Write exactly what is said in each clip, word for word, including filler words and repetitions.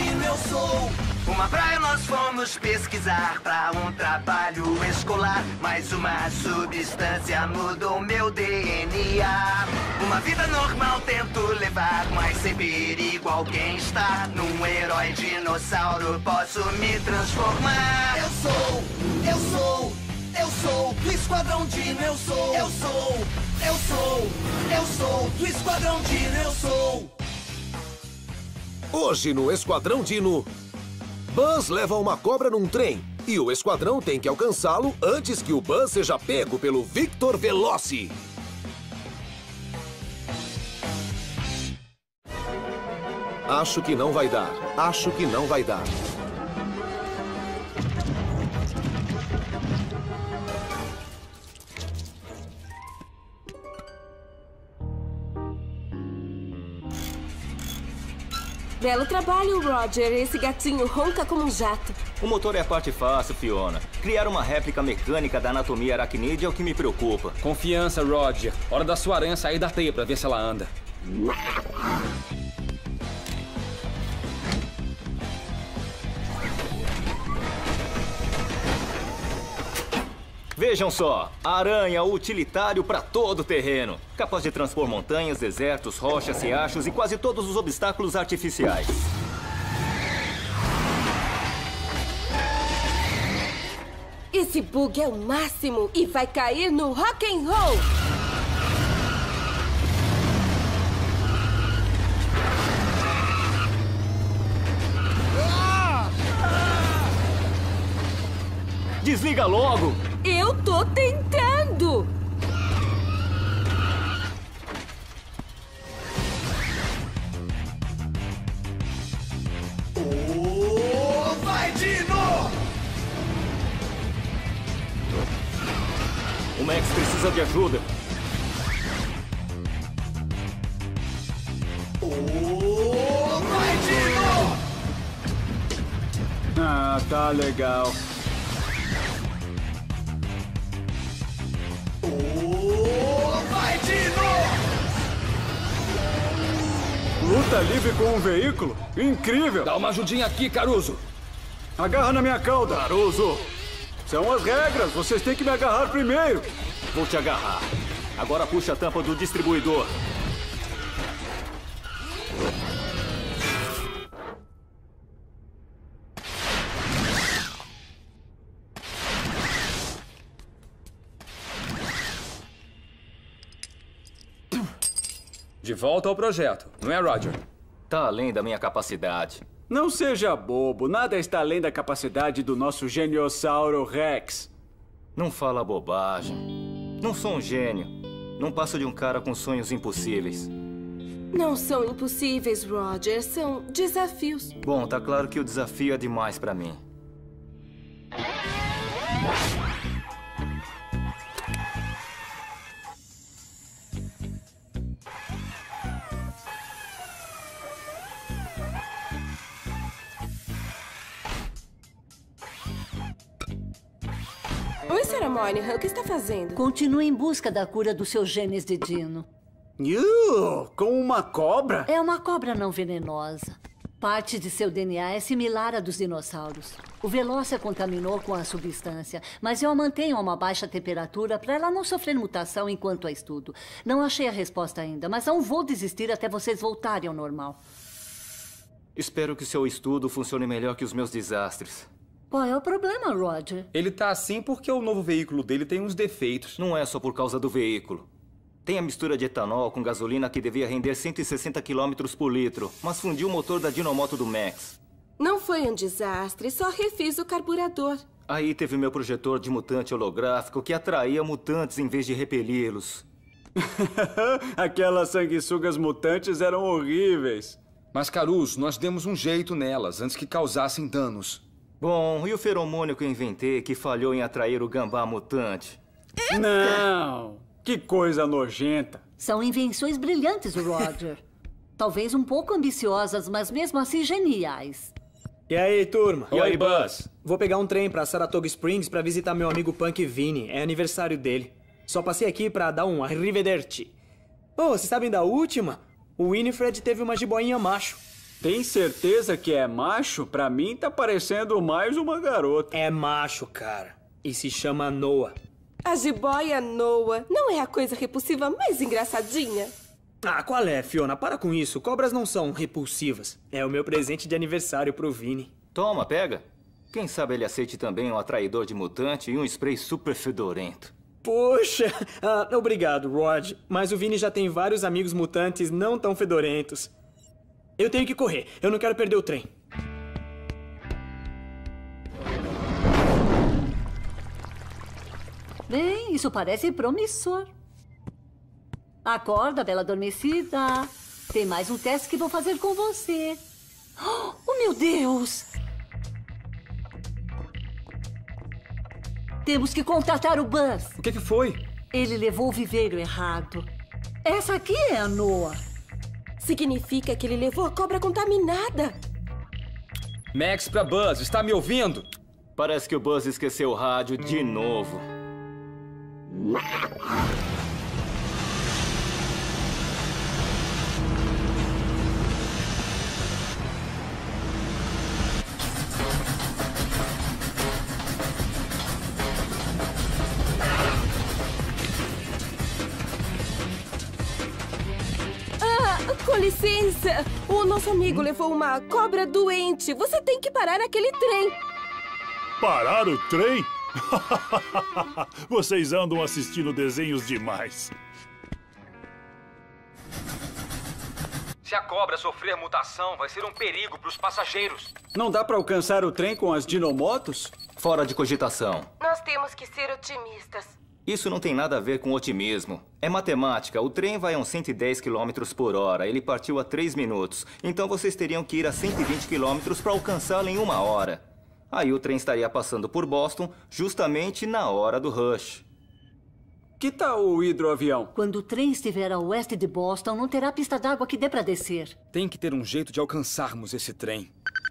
destino eu sou. Uma praia nós fomos pesquisar pra um trabalho escolar. Mas uma substância mudou meu D N A. Uma vida normal tento levar, mas sempre igual quem está. Num herói dinossauro posso me transformar. Eu sou, eu sou, eu sou do Esquadrão Dino, eu sou. Eu sou, eu sou, eu sou do Esquadrão Dino, eu sou. Hoje no Esquadrão Dino, Buzz leva uma cobra num trem e o esquadrão tem que alcançá-lo antes que o Buzz seja pego pelo Victor Veloci. Acho que não vai dar. Acho que não vai dar. Belo trabalho, Roger. Esse gatinho ronca como um jato. O motor é a parte fácil, Fiona. Criar uma réplica mecânica da anatomia aracnídea é o que me preocupa. Confiança, Roger. Hora da sua aranha sair da teia pra ver se ela anda. Vejam só, a aranha utilitário para todo o terreno. Capaz de transpor montanhas, desertos, rochas, riachos e quase todos os obstáculos artificiais. Esse bug é o máximo e vai cair no rock and roll. Desliga logo! Eu tô tentando! Oh, vai, Dino! O Max precisa de ajuda. Oh, vai, Dino! Ah, tá legal. Luta livre com um veículo? Incrível! Dá uma ajudinha aqui, Caruso! Agarra na minha cauda! Caruso! São as regras! Vocês têm que me agarrar primeiro! Vou te agarrar. Agora puxa a tampa do distribuidor. De volta ao projeto, não é, Roger? Tá além da minha capacidade. Não seja bobo, nada está além da capacidade do nosso geniossauro Rex. Não fala bobagem. Não sou um gênio. Não passo de um cara com sonhos impossíveis. Não são impossíveis, Roger. São desafios. Bom, tá claro que o desafio é demais pra mim. Oi, senhora Moynihan, o que está fazendo? Continue em busca da cura do seu genes de Dino. Uh, com uma cobra? É uma cobra não venenosa. Parte de seu D N A é similar à dos dinossauros. O Veloci a contaminou com a substância, mas eu a mantenho a uma baixa temperatura para ela não sofrer mutação enquanto a estudo. Não achei a resposta ainda, mas não vou desistir até vocês voltarem ao normal. Espero que seu estudo funcione melhor que os meus desastres. Qual é o problema, Roger? Ele tá assim porque o novo veículo dele tem uns defeitos. Não é só por causa do veículo. Tem a mistura de etanol com gasolina que devia render cento e sessenta quilômetros por litro, mas fundiu o motor da Dinomoto do Max. Não foi um desastre, só refiz o carburador. Aí teve meu projetor de mutante holográfico que atraía mutantes em vez de repeli-los. Aquelas sanguessugas mutantes eram horríveis. Mas, Caruso, nós demos um jeito nelas antes que causassem danos. Bom, e o feromônio que eu inventei que falhou em atrair o gambá mutante? Não! Que coisa nojenta! São invenções brilhantes, Roger. Talvez um pouco ambiciosas, mas mesmo assim geniais. E aí, turma? E aí, Buzz? Vou pegar um trem pra Saratoga Springs pra visitar meu amigo Punk Vini. É aniversário dele. Só passei aqui pra dar um arrivederci. Oh, vocês sabem da última? O Winifred teve uma jiboinha macho. Tem certeza que é macho? Pra mim tá parecendo mais uma garota. É macho, cara. E se chama Noah. A jiboia Noah não é a coisa repulsiva mais engraçadinha? Ah, qual é, Fiona? Para com isso. Cobras não são repulsivas. É o meu presente de aniversário pro Vini. Toma, pega. Quem sabe ele aceite também um atraidor de mutante e um spray super fedorento. Poxa! Ah, obrigado, Rod. Mas o Vini já tem vários amigos mutantes não tão fedorentos. Eu tenho que correr. Eu não quero perder o trem. Bem, isso parece promissor. Acorda, bela adormecida. Tem mais um teste que vou fazer com você. Oh, meu Deus! Temos que contratar o Buzz. O que, que foi? Ele levou o viveiro errado. Essa aqui é a Noah. Significa que ele levou a cobra contaminada. Max pra Buzz, está me ouvindo? Parece que o Buzz esqueceu o rádio de novo. Licença! O nosso amigo levou uma cobra doente. Você tem que parar aquele trem. Parar o trem? Vocês andam assistindo desenhos demais. Se a cobra sofrer mutação, vai ser um perigo para os passageiros. Não dá para alcançar o trem com as dinomotos? Fora de cogitação. Nós temos que ser otimistas. Isso não tem nada a ver com otimismo. É matemática. O trem vai a uns cento e dez quilômetros por hora. Ele partiu há três minutos. Então vocês teriam que ir a cento e vinte quilômetros para alcançá-lo em uma hora. Aí o trem estaria passando por Boston justamente na hora do rush. Que tal o hidroavião? Quando o trem estiver a oeste de Boston, não terá pista d'água que dê para descer. Tem que ter um jeito de alcançarmos esse trem.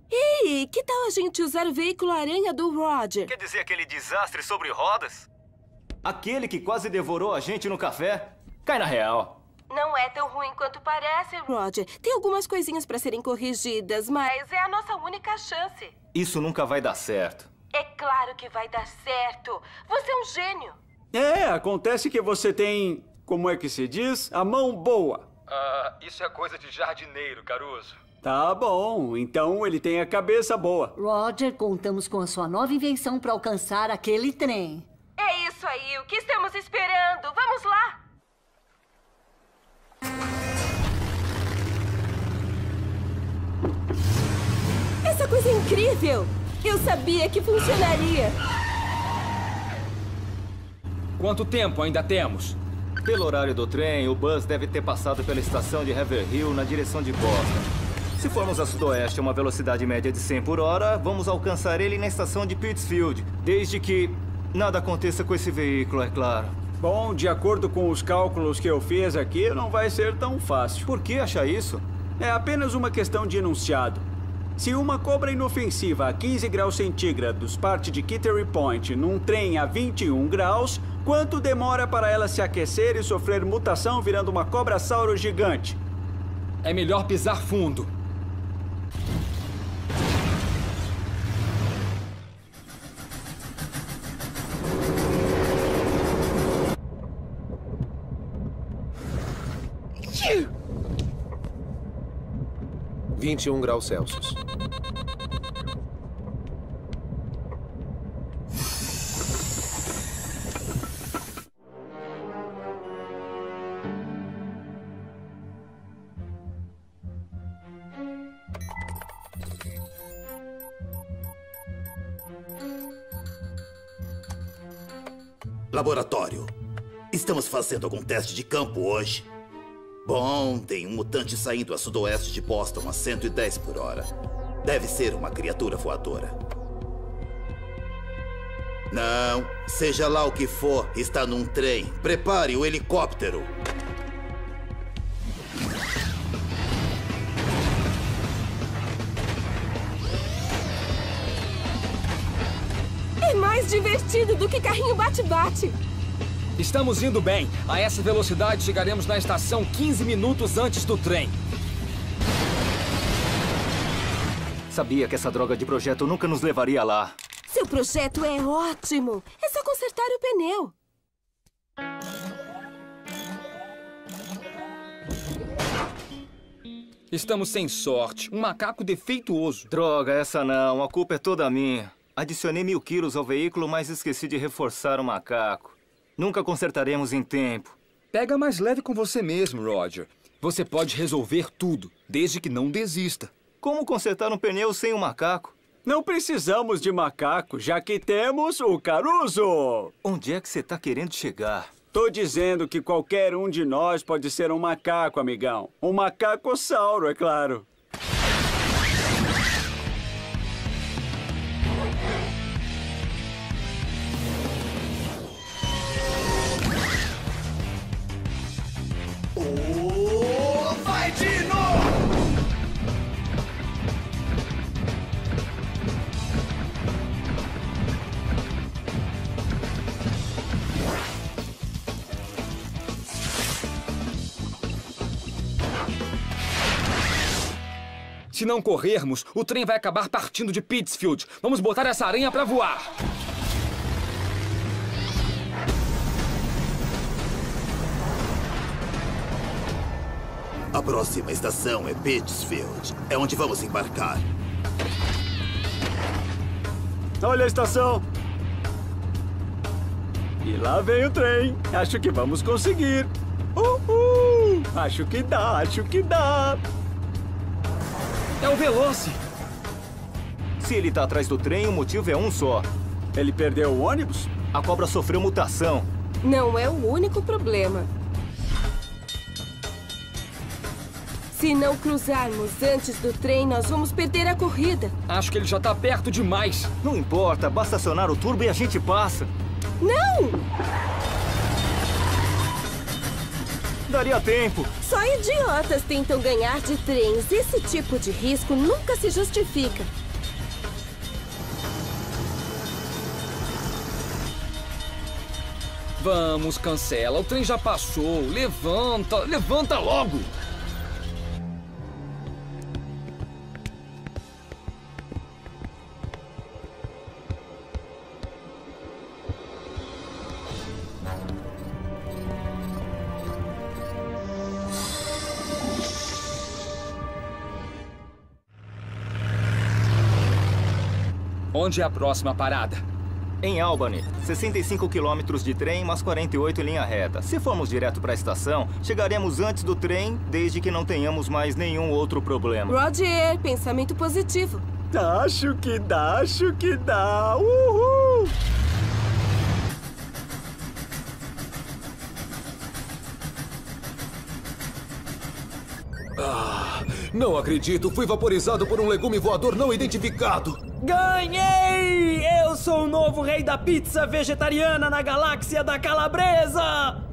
Ei, que tal a gente usar o veículo aranha do Roger? Quer dizer aquele desastre sobre rodas? Aquele que quase devorou a gente no café? Cai na real. Não é tão ruim quanto parece, Roger. Tem algumas coisinhas para serem corrigidas, mas é a nossa única chance. Isso nunca vai dar certo. É claro que vai dar certo. Você é um gênio. É, acontece que você tem, como é que se diz? A mão boa. Ah, isso é coisa de jardineiro, Caruso. Tá bom, então ele tem a cabeça boa. Roger, contamos com a sua nova invenção para alcançar aquele trem. É isso aí, o que estamos esperando? Vamos lá! Essa coisa é incrível! Eu sabia que funcionaria! Quanto tempo ainda temos? Pelo horário do trem, o Buzz deve ter passado pela estação de Haverhill na direção de Boston. Se formos a sudoeste a uma velocidade média de cem por hora, vamos alcançar ele na estação de Pittsfield, desde que... nada aconteça com esse veículo, é claro. Bom, de acordo com os cálculos que eu fiz aqui, não vai ser tão fácil. Por que achar isso? É apenas uma questão de enunciado. Se uma cobra inofensiva a quinze graus centígrados parte de Kittery Point num trem a vinte e um graus, quanto demora para ela se aquecer e sofrer mutação virando uma cobra-sauro gigante? É melhor pisar fundo. vinte e um graus Celsius. Laboratório. Estamos fazendo algum teste de campo hoje? Bom, tem um mutante saindo a sudoeste de Boston a cento e dez por hora. Deve ser uma criatura voadora. Não, seja lá o que for, está num trem. Prepare o helicóptero. É mais divertido do que carrinho bate-bate. Estamos indo bem. A essa velocidade chegaremos na estação quinze minutos antes do trem. Sabia que essa droga de projeto nunca nos levaria lá. Seu projeto é ótimo. É só consertar o pneu. Estamos sem sorte. Um macaco defeituoso. Droga, essa não. A culpa é toda minha. Adicionei mil quilos ao veículo, mas esqueci de reforçar o macaco. Nunca consertaremos em tempo. Pega mais leve com você mesmo, Roger. Você pode resolver tudo, desde que não desista. Como consertar um pneu sem um macaco? Não precisamos de macaco, já que temos o Caruso! Onde é que você está querendo chegar? Tô dizendo que qualquer um de nós pode ser um macaco, amigão. Um macacossauro, é claro. Oh, vai, Dino! Se não corrermos, o trem vai acabar partindo de Pittsfield. Vamos botar essa aranha pra voar. A próxima estação é Pittsfield. É onde vamos embarcar. Olha a estação. E lá vem o trem. Acho que vamos conseguir. Uhul! Acho que dá, acho que dá. É o Veloci! Se ele tá atrás do trem, o motivo é um só. Ele perdeu o ônibus? A cobra sofreu mutação. Não é o único problema. Se não cruzarmos antes do trem, nós vamos perder a corrida. Acho que ele já tá perto demais. Não importa, basta acionar o turbo e a gente passa. Não! Daria tempo. Só idiotas tentam ganhar de trens. Esse tipo de risco nunca se justifica. Vamos, cancela. O trem já passou. Levanta, levanta logo. Onde é a próxima parada? Em Albany. sessenta e cinco quilômetros de trem, mas quarenta e oito em linha reta. Se formos direto para a estação, chegaremos antes do trem, desde que não tenhamos mais nenhum outro problema. Roger, pensamento positivo. Acho que dá, acho que dá. Uhul! Ah, não acredito. Fui vaporizado por um legume voador não identificado. Ganhei! Eu sou o novo rei da pizza vegetariana na galáxia da Calabresa!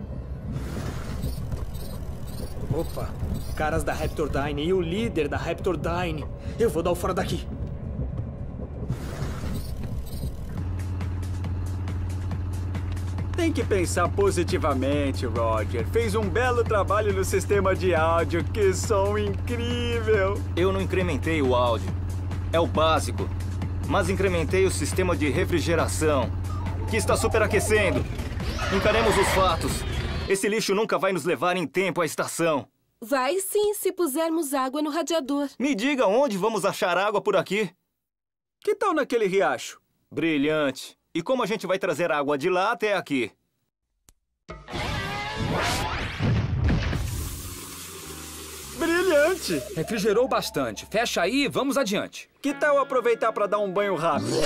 Opa! Caras da Raptor Dyne e o líder da Raptor Dyne. Eu vou dar o fora daqui. Tem que pensar positivamente, Roger. Fez um belo trabalho no sistema de áudio. Que som incrível! Eu não incrementei o áudio. É o básico. Mas incrementei o sistema de refrigeração, que está superaquecendo. Encaremos os fatos. Esse lixo nunca vai nos levar em tempo à estação. Vai sim, se pusermos água no radiador. Me diga onde vamos achar água por aqui. Que tal naquele riacho? Brilhante. E como a gente vai trazer água de lá até aqui? Brilhante! Refrigerou bastante. Fecha aí e vamos adiante. Que tal aproveitar para dar um banho rápido?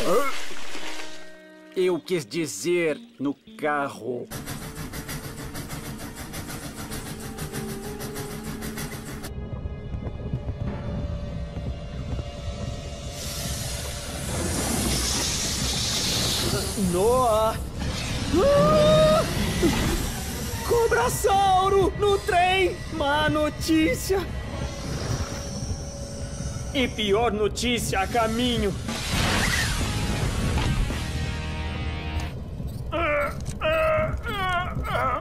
Eu quis dizer no carro. Noah! Ah! Cobrasauro no trem! Má notícia! E pior notícia a caminho!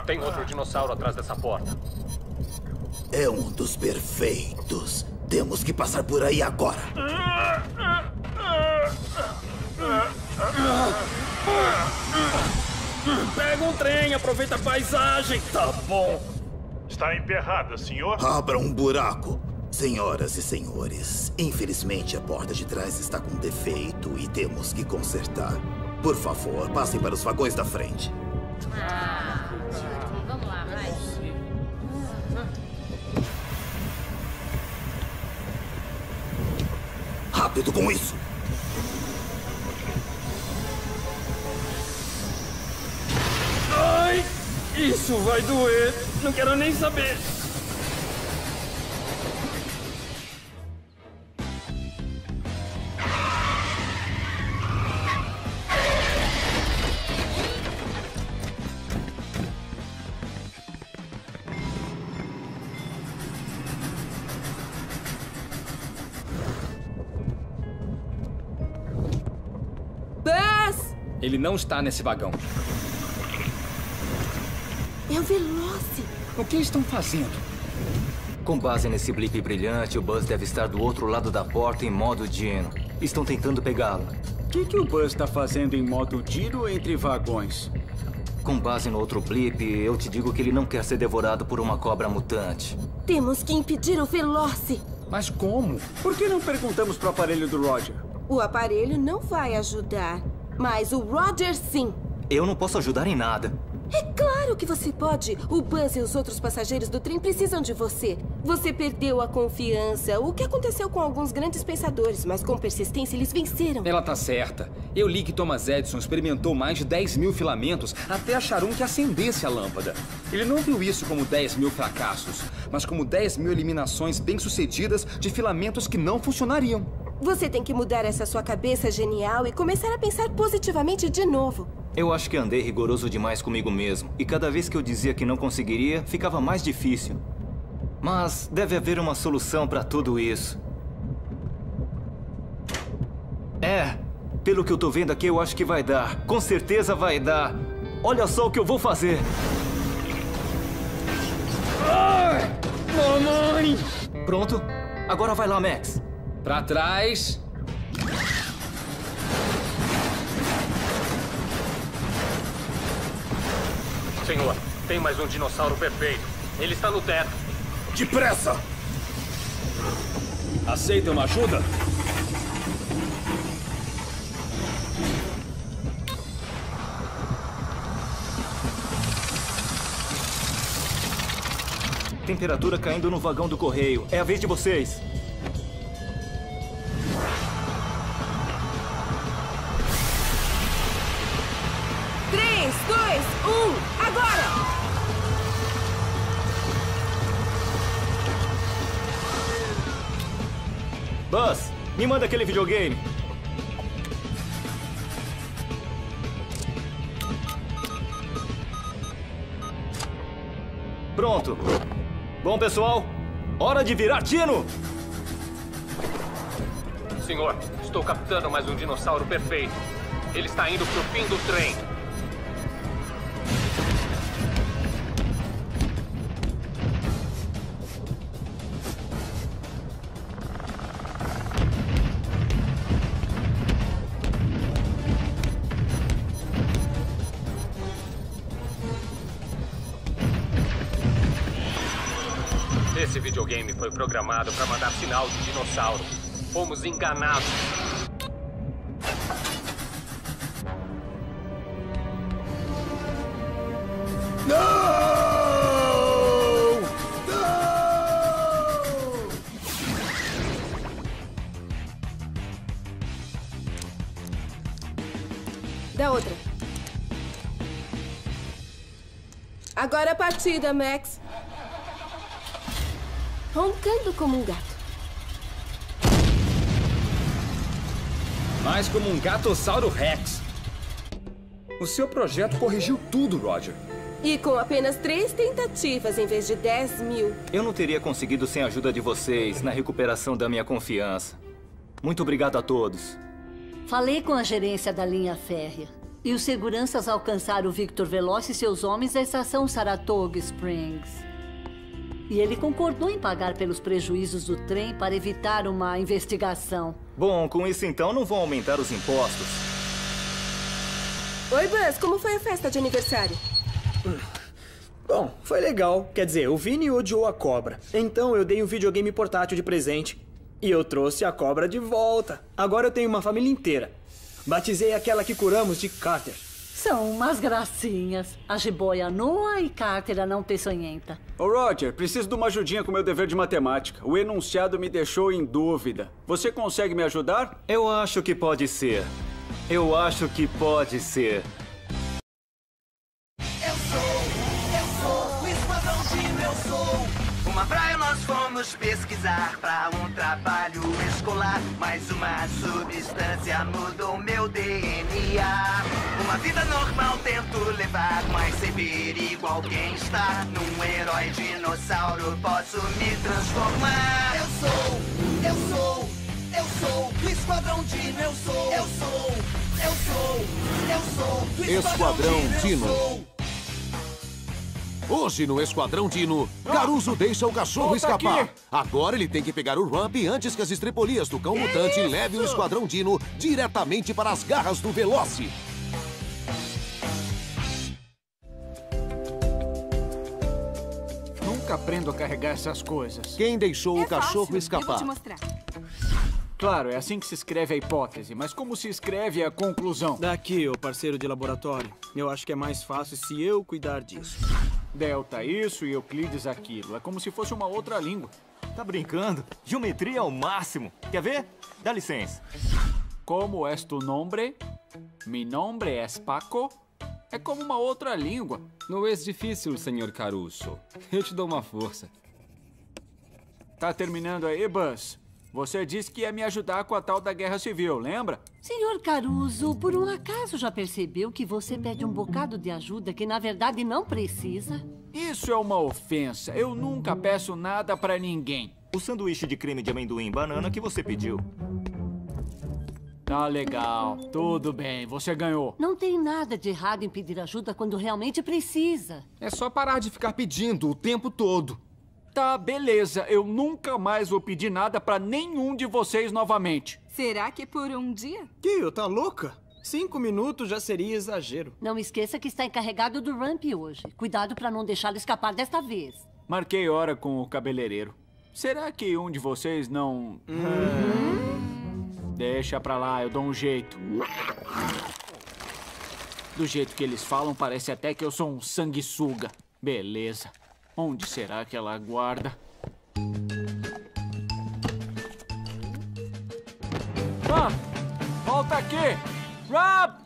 Tem outro dinossauro atrás dessa porta. É um dos perfeitos. Temos que passar por aí agora. Pega um trem, aproveita a paisagem. Tá bom. Está emperrada, senhor. Abra um buraco. Senhoras e senhores, infelizmente a porta de trás está com defeito e temos que consertar. Por favor, passem para os vagões da frente. Ah, vamos lá, vai. Rápido com isso! Ai, isso vai doer. Não quero nem saber. Ele não está nesse vagão. É o Veloci. O que estão fazendo? Com base nesse blip brilhante, o Buzz deve estar do outro lado da porta em modo Dino. Estão tentando pegá-lo. O que, que o Buzz está fazendo em modo Dino entre vagões? Com base no outro blip, eu te digo que ele não quer ser devorado por uma cobra mutante. Temos que impedir o Veloci. Mas como? Por que não perguntamos para o aparelho do Roger? O aparelho não vai ajudar. Mas o Roger, sim. Eu não posso ajudar em nada. É claro que você pode. O Buzz e os outros passageiros do trem precisam de você. Você perdeu a confiança. O que aconteceu com alguns grandes pensadores, mas com persistência eles venceram. Ela tá certa. Eu li que Thomas Edison experimentou mais de dez mil filamentos até achar um que acendesse a lâmpada. Ele não viu isso como dez mil fracassos, mas como dez mil eliminações bem-sucedidas de filamentos que não funcionariam. Você tem que mudar essa sua cabeça genial e começar a pensar positivamente de novo. Eu acho que andei rigoroso demais comigo mesmo. E cada vez que eu dizia que não conseguiria, ficava mais difícil. Mas deve haver uma solução para tudo isso. É, pelo que eu tô vendo aqui, eu acho que vai dar. Com certeza vai dar. Olha só o que eu vou fazer. Ai, mamãe! Pronto? Agora vai lá, Max. Pra trás. Senhor, tem mais um dinossauro perfeito. Ele está no teto. Depressa! Aceita uma ajuda? Temperatura caindo no vagão do correio. É a vez de vocês. três, dois, um, agora! Buzz, me manda aquele videogame. Pronto. Bom, pessoal, hora de virar Dino! Senhor, estou captando mais um dinossauro perfeito. Ele está indo pro fim do trem. Esse videogame foi programado para mandar sinal de dinossauro. Fomos enganados. Não! Não! Dá outra. Agora a partida, Max. Roncando como um gato. Mais como um gatossauro Rex. O seu projeto corrigiu tudo, Roger. E com apenas três tentativas em vez de dez mil. Eu não teria conseguido sem a ajuda de vocês na recuperação da minha confiança. Muito obrigado a todos. Falei com a gerência da linha férrea. E os seguranças alcançaram o Victor Veloci e seus homens da estação Saratoga Springs. E ele concordou em pagar pelos prejuízos do trem para evitar uma investigação. Bom, com isso então não vão aumentar os impostos. Oi, Buzz, como foi a festa de aniversário? Bom, foi legal. Quer dizer, o Vini odiou a cobra. Então eu dei um videogame portátil de presente. E eu trouxe a cobra de volta. Agora eu tenho uma família inteira. Batizei aquela que curamos de Carter. São umas gracinhas. A jiboia Noah e Carter, a não peçonhenta. Ô, Roger, preciso de uma ajudinha com o meu dever de matemática. O enunciado me deixou em dúvida. Você consegue me ajudar? Eu acho que pode ser. Eu acho que pode ser. Vamos pesquisar para um trabalho escolar. Mais uma substância mudou meu D N A. Uma vida normal tento levar, mas ser igual quem está. Num herói dinossauro posso me transformar. Eu sou, eu sou, eu sou do Esquadrão Dino, eu sou, eu sou, eu sou, eu sou do Esquadrão Dino. Hoje no Esquadrão Dino, Caruso deixa o cachorro escapar. Agora ele tem que pegar o Rump antes que as estripolias do cão mutante levem o Esquadrão Dino diretamente para as garras do Veloci. Nunca aprendo a carregar essas coisas. Quem deixou o cachorro escapar? Eu vou te mostrar. Claro, é assim que se escreve a hipótese, mas como se escreve a conclusão? Daqui, ô parceiro de laboratório. Eu acho que é mais fácil se eu cuidar disso. Delta isso e Euclides aquilo. É como se fosse uma outra língua. Tá brincando? Geometria ao máximo. Quer ver? Dá licença. Como es tu nombre? Mi nombre es Paco. É como uma outra língua. Não é difícil, senhor Caruso. Eu te dou uma força. Tá terminando aí, Buzz? Você disse que ia me ajudar com a tal da Guerra Civil, lembra? Senhor Caruso, por um acaso já percebeu que você pede um bocado de ajuda que na verdade não precisa? Isso é uma ofensa. Eu nunca peço nada pra ninguém. O sanduíche de creme de amendoim e banana que você pediu. Tá legal. Tudo bem, você ganhou. Não tem nada de errado em pedir ajuda quando realmente precisa. É só parar de ficar pedindo o tempo todo. Tá, beleza. Eu nunca mais vou pedir nada pra nenhum de vocês novamente. Será que por um dia? Tio, tá louca? Cinco minutos já seria exagero. Não esqueça que está encarregado do Ramp hoje. Cuidado pra não deixá-lo escapar desta vez. Marquei hora com o cabeleireiro. Será que um de vocês não... Uhum. Deixa pra lá, eu dou um jeito. Do jeito que eles falam, parece até que eu sou um sanguessuga. Beleza. Onde será que ela aguarda? Ah! Volta aqui! Rob!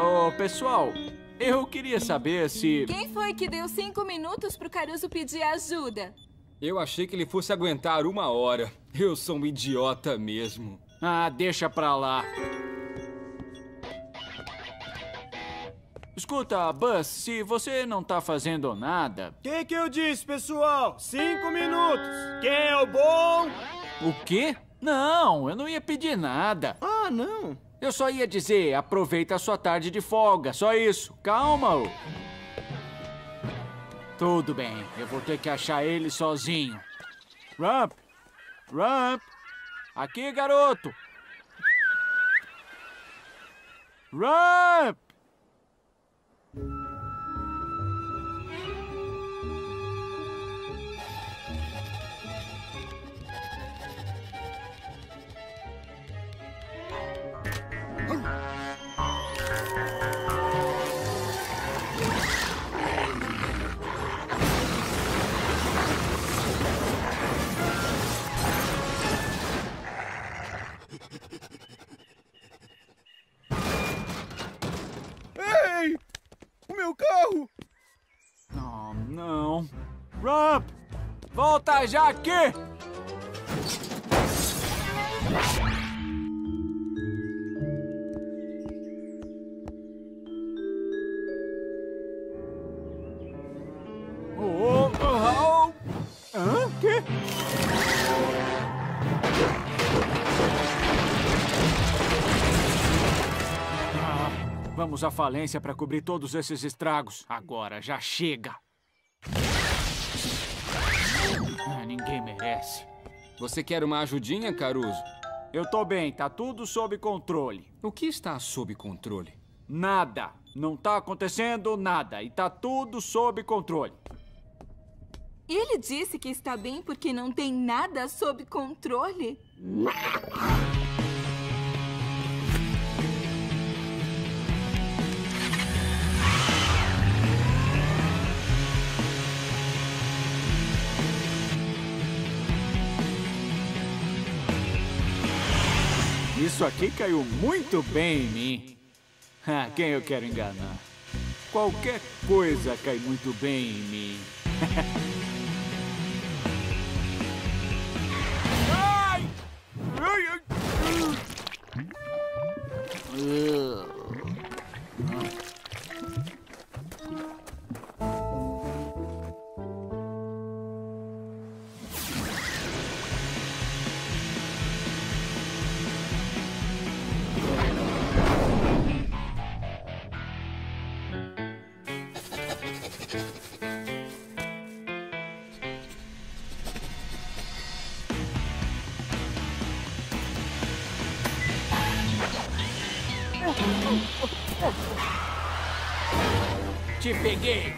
Oh, pessoal, eu queria saber se... Quem foi que deu cinco minutos pro Caruso pedir ajuda? Eu achei que ele fosse aguentar uma hora. Eu sou um idiota mesmo. Ah, deixa pra lá. Escuta, Buzz, se você não tá fazendo nada... O que que eu disse, pessoal? Cinco minutos. Quem é o bom? O quê? Não, eu não ia pedir nada. Ah, não? Eu só ia dizer, aproveita a sua tarde de folga, só isso. Calma-o. Tudo bem, eu vou ter que achar ele sozinho. Rump, Rump, aqui, garoto. Rump! Ei! O meu carro! Não, não. Rump! Volta já aqui! Vamos à falência para cobrir todos esses estragos. Agora já chega. Ah, ninguém merece. Você quer uma ajudinha, Caruso? Eu tô bem, tá tudo sob controle. O que está sob controle? Nada. Não tá acontecendo nada e tá tudo sob controle. Ele disse que está bem porque não tem nada sob controle? Isso aqui caiu muito bem em mim. Ah, quem eu quero enganar? Qualquer coisa cai muito bem em mim. Te peguei!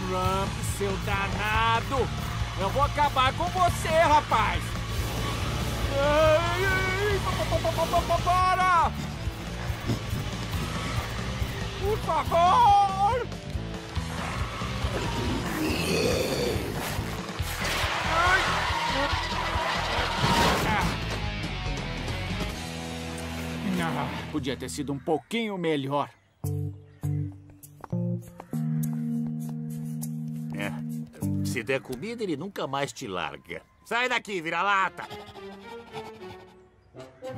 Trump, seu danado! Eu vou acabar com você, rapaz! Ai, ai, para! Por favor! Ah, podia ter sido um pouquinho melhor. É. Se der comida, ele nunca mais te larga. Sai daqui, vira-lata!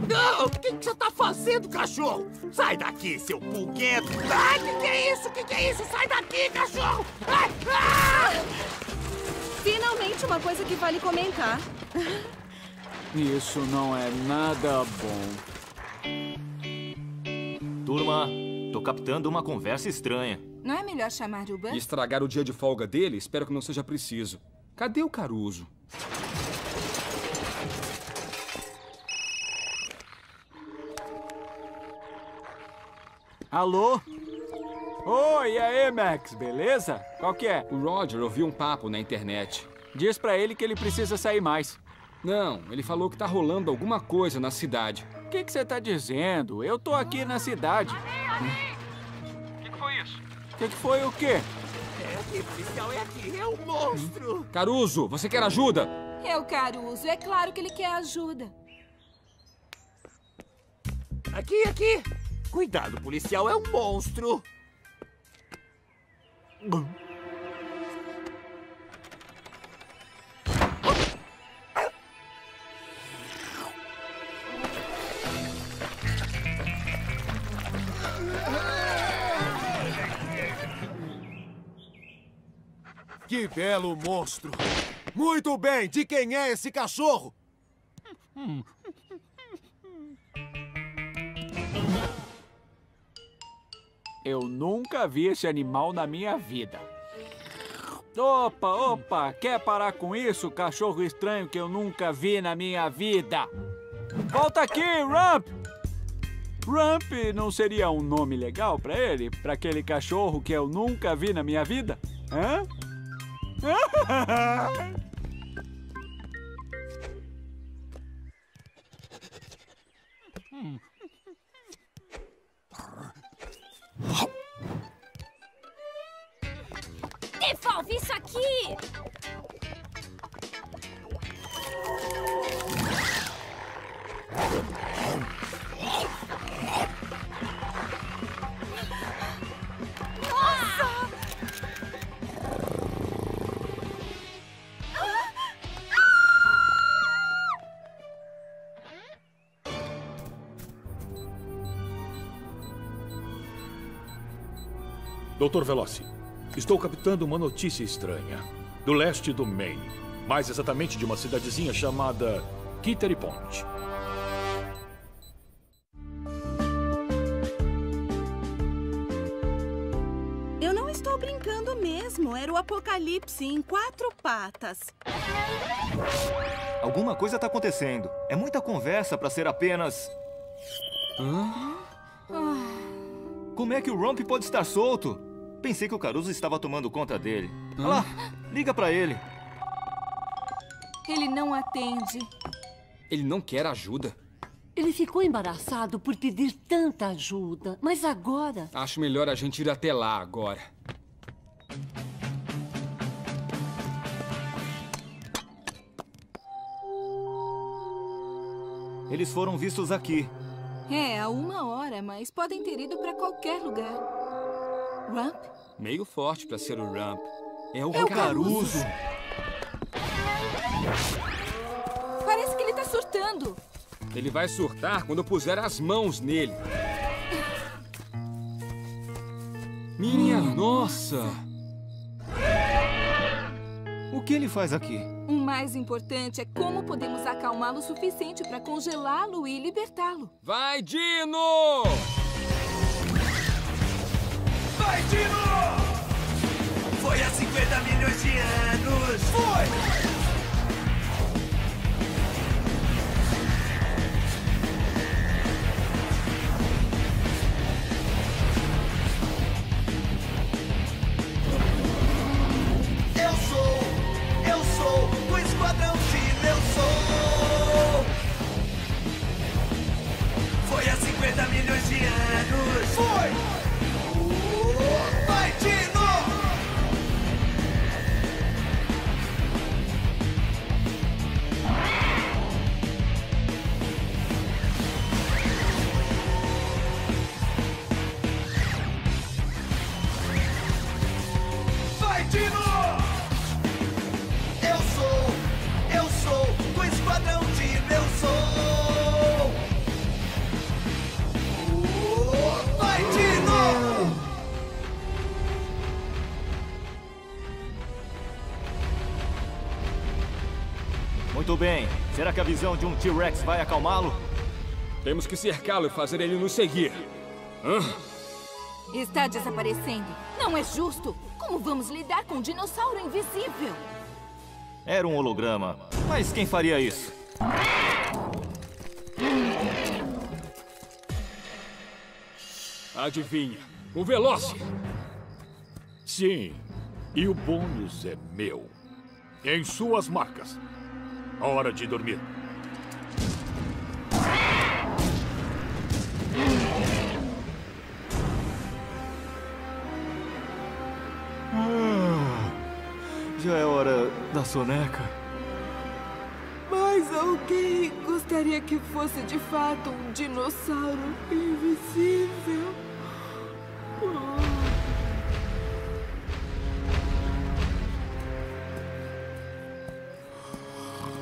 Não! O que, que você tá fazendo, cachorro? Sai daqui, seu pulguento! Ai, o que, que é isso? O que, que é isso? Sai daqui, cachorro! Ai, ai! Finalmente uma coisa que vale comentar. Isso não é nada bom. Turma, tô captando uma conversa estranha. Não é melhor chamar o banco? Estragar o dia de folga dele? Espero que não seja preciso. Cadê o Caruso? Alô? Oi, e aí, Max, beleza? Qual que é? O Roger ouviu um papo na internet. Diz pra ele que ele precisa sair mais. Não, ele falou que tá rolando alguma coisa na cidade. O que você tá dizendo? Eu tô aqui na cidade. O que, que foi isso? O que, que foi o quê? É aqui, policial, é aqui. É um monstro. Caruso, você quer ajuda? É o Caruso. É claro que ele quer ajuda. Aqui, aqui. Cuidado, policial, é um monstro. Que belo monstro! Muito bem! De quem é esse cachorro? Eu nunca vi esse animal na minha vida. Opa, opa! Quer parar com isso, cachorro estranho que eu nunca vi na minha vida? Volta aqui, Rump! Rump não seria um nome legal pra ele? Pra aquele cachorro que eu nunca vi na minha vida? Hã? Devolve isso aqui! doutor Veloci, estou captando uma notícia estranha do leste do Maine. mais exatamente de uma cidadezinha chamada Kittery Point. Eu não estou brincando mesmo. Era o apocalipse em quatro patas. Alguma coisa está acontecendo. É muita conversa para ser apenas... Hã? Ah. Como é que o Rump pode estar solto? Pensei que o Caruso estava tomando conta dele. Olha lá, liga para ele. Ele não atende. Ele não quer ajuda. Ele ficou embaraçado por pedir tanta ajuda, mas agora... Acho melhor a gente ir até lá agora. Eles foram vistos aqui. É, há uma hora, mas podem ter ido para qualquer lugar. Rump? Meio forte para ser o Rump. É o, é o Caruso. Caruso. Parece que ele tá surtando. Ele vai surtar quando eu puser as mãos nele. Minha nossa! O que ele faz aqui? O mais importante é como podemos acalmá-lo o suficiente para congelá-lo e libertá-lo. Vai, Dino! Vai, Dino! Foi há cinquenta milhões de anos! Foi! Esquadrão Dino, eu sou. Foi há cinquenta milhões de anos. Foi! Oh, vai, Dino! Vai, Dino! Esquadrão Dino, eu sou! Oh, vai, Dino! Muito bem. Será que a visão de um T-Rex vai acalmá-lo? Temos que cercá-lo e fazer ele nos seguir. Hã? Está desaparecendo. Não é justo. Como vamos lidar com um dinossauro invisível? Era um holograma. Mas quem faria isso? Adivinha? O Veloci! Sim. E o bônus é meu. Em suas marcas. Hora de dormir. Já é hora da soneca. Mas alguém gostaria que fosse de fato um dinossauro invisível? Oh.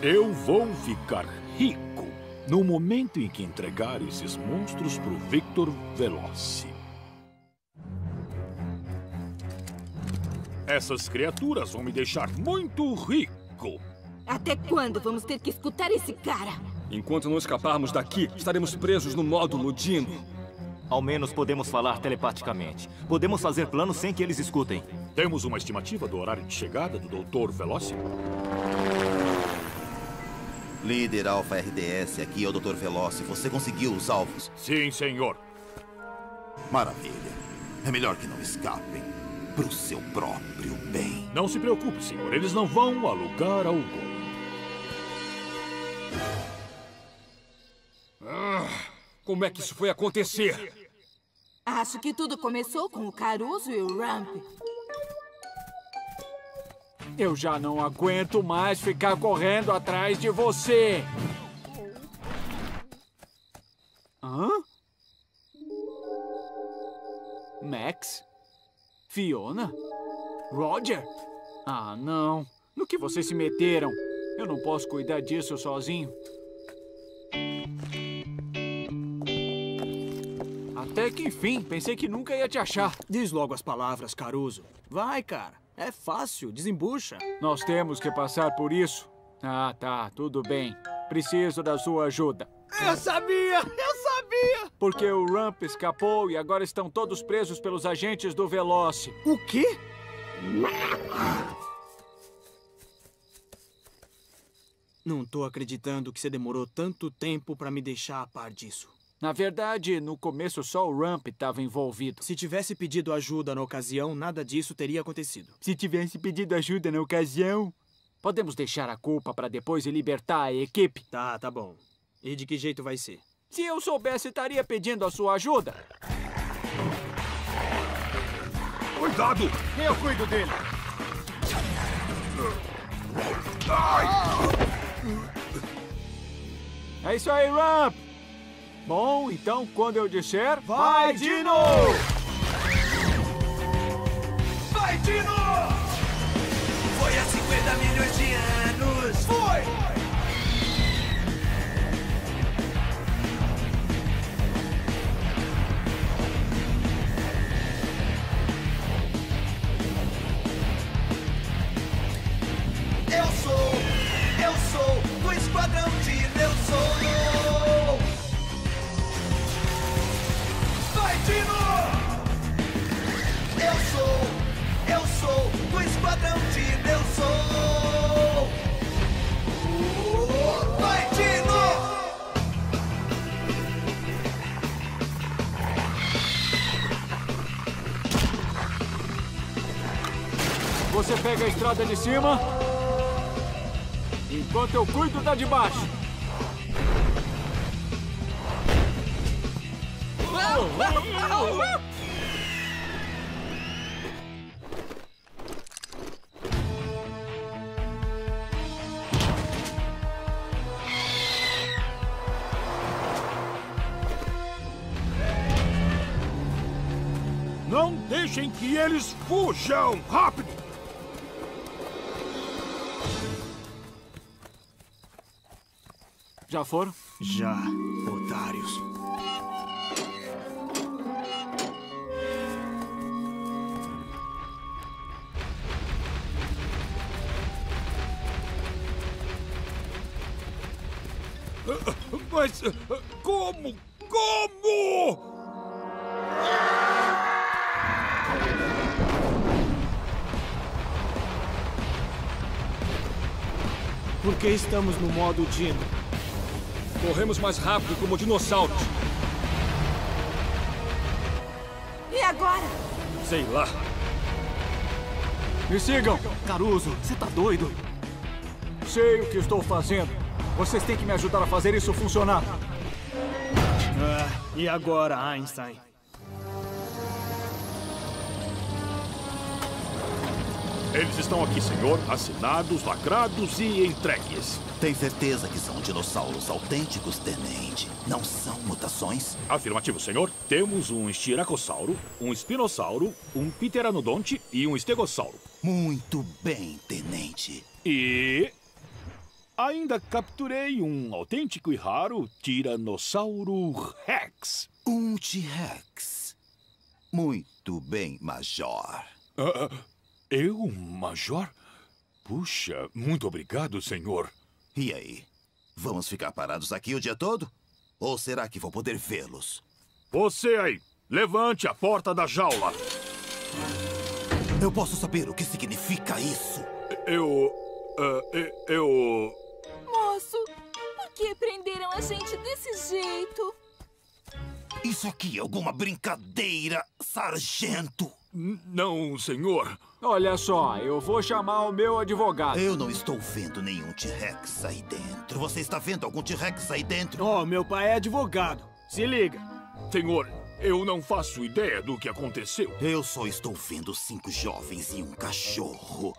Eu vou ficar rico no momento em que entregar esses monstros pro Victor Veloci. Essas criaturas vão me deixar muito rico. Até quando vamos ter que escutar esse cara? Enquanto não escaparmos daqui, estaremos presos no módulo Dino. Ao menos podemos falar telepaticamente. Podemos fazer planos sem que eles escutem. Temos uma estimativa do horário de chegada do doutor Veloci? Líder Alfa R D S, aqui é o doutor Veloci. Você conseguiu os alvos? Sim, senhor. Maravilha. É melhor que não escapem. Para o seu próprio bem. Não se preocupe, senhor. Eles não vão a lugar algum. Ah, como é que isso foi acontecer? Acho que tudo começou com o Caruso e o Rump. Eu já não aguento mais ficar correndo atrás de você. Hã? Max? Fiona? Roger? Ah, não. No que vocês se meteram? Eu não posso cuidar disso sozinho. Até que enfim, pensei que nunca ia te achar. Diz logo as palavras, Caruso. Vai, cara. É fácil, desembucha. Nós temos que passar por isso. Ah, tá, tudo bem. Preciso da sua ajuda. Eu sabia, eu sabia! Porque o Rump escapou e agora estão todos presos pelos agentes do Veloci. O quê? Não tô acreditando que você demorou tanto tempo pra me deixar a par disso. Na verdade, no começo só o Rump estava envolvido. Se tivesse pedido ajuda na ocasião, nada disso teria acontecido. Se tivesse pedido ajuda na ocasião... Podemos deixar a culpa pra depois e libertar a equipe? Tá, tá bom. E de que jeito vai ser? Se eu soubesse, estaria pedindo a sua ajuda. Cuidado! Eu cuido dele. Ai. É isso aí, Rump! Bom, então, quando eu disser... Vai, Dino! Vai, Dino! Foi há cinquenta milhões de anos! Foi! Foi. Eu sou, eu sou do Esquadrão Dino, eu sou. Vai, Dino! Eu sou, eu sou do Esquadrão Dino, eu sou. Vai, Dino! Você pega a estrada de cima. Enquanto eu cuido da de baixo. Não deixem que eles fujam! Rápido! Já foram? Já, otários. Mas como? Como? Por que estamos no modo Dino? Corremos mais rápido como dinossauros. E agora? Sei lá. Me sigam! Caruso, você tá doido? Sei o que estou fazendo. Vocês têm que me ajudar a fazer isso funcionar. Ah, e agora, Einstein? Eles estão aqui, senhor, assinados, lacrados e entregues. Tem certeza que são dinossauros autênticos, tenente? Não são mutações? Afirmativo, senhor. Temos um estiracossauro, um espinossauro, um pteranodonte e um estegossauro. Muito bem, tenente. E... ainda capturei um autêntico e raro tiranossauro Rex. Um T-Rex. Muito bem, major. Ah... Uh-uh. Eu, major? Puxa, muito obrigado, senhor. E aí? Vamos ficar parados aqui o dia todo? Ou será que vou poder vê-los? Você aí, levante a porta da jaula. Eu posso saber o que significa isso? Eu... Uh, eu... Moço, por que prenderam a gente desse jeito? Isso aqui é alguma brincadeira, sargento? Não, senhor. Olha só, eu vou chamar o meu advogado. Eu não estou vendo nenhum T-Rex aí dentro. Você está vendo algum T-Rex aí dentro? Oh, meu pai é advogado. Se liga. Senhor, eu não faço ideia do que aconteceu. Eu só estou vendo cinco jovens e um cachorro.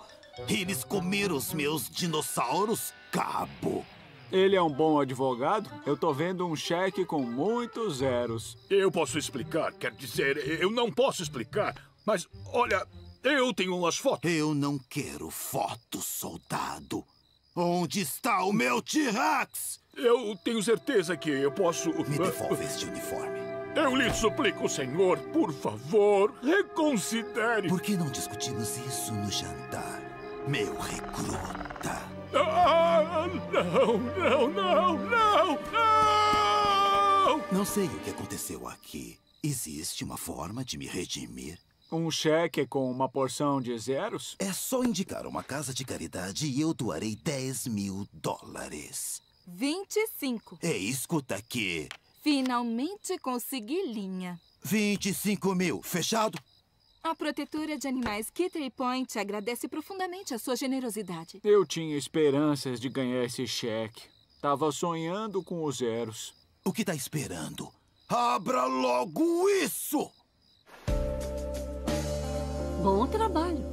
Eles comeram os meus dinossauros, cabo. Ele é um bom advogado? Eu tô vendo um cheque com muitos zeros. Eu posso explicar, quer dizer, eu não posso explicar. Mas, olha, eu tenho umas fotos. Eu não quero fotos, soldado. Onde está o meu T-Rex? Eu tenho certeza que eu posso... Me devolve este uniforme. Eu lhe suplico, senhor, por favor, reconsidere. Por que não discutimos isso no jantar, meu recruta? Ah, não, não, não, não, não! Não sei o que aconteceu aqui. Existe uma forma de me redimir? Um cheque com uma porção de zeros? É só indicar uma casa de caridade e eu doarei dez mil dólares. vinte e cinco. Ei, escuta aqui. Finalmente consegui linha. vinte e cinco mil, fechado? A protetora de animais Kittery Point agradece profundamente a sua generosidade. Eu tinha esperanças de ganhar esse cheque. Tava sonhando com os zeros. O que tá esperando? Abra logo isso! Bom trabalho.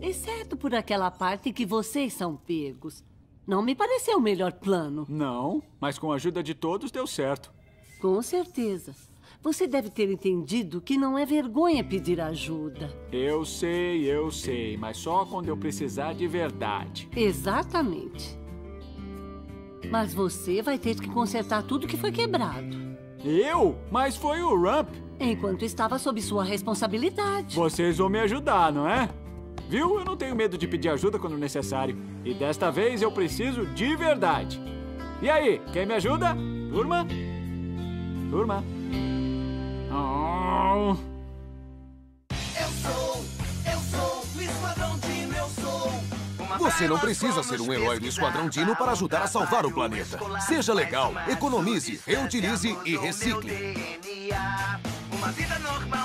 Exceto por aquela parte que vocês são pegos. Não me pareceu o melhor plano. Não, mas com a ajuda de todos deu certo. Com certeza. Você deve ter entendido que não é vergonha pedir ajuda. Eu sei, eu sei, mas só quando eu precisar de verdade. Exatamente. Mas você vai ter que consertar tudo que foi quebrado. Eu? Mas foi o Rump. Enquanto estava sob sua responsabilidade. Vocês vão me ajudar, não é? Viu? Eu não tenho medo de pedir ajuda quando necessário. E desta vez eu preciso de verdade. E aí, quem me ajuda? Turma? Turma. Oh. Eu sou, eu sou o Esquadrão Dino, eu sou. Você não precisa ser um herói do Esquadrão Dino para ajudar a salvar o planeta. Seja legal, economize, reutilize e recicle. Uma vida normal.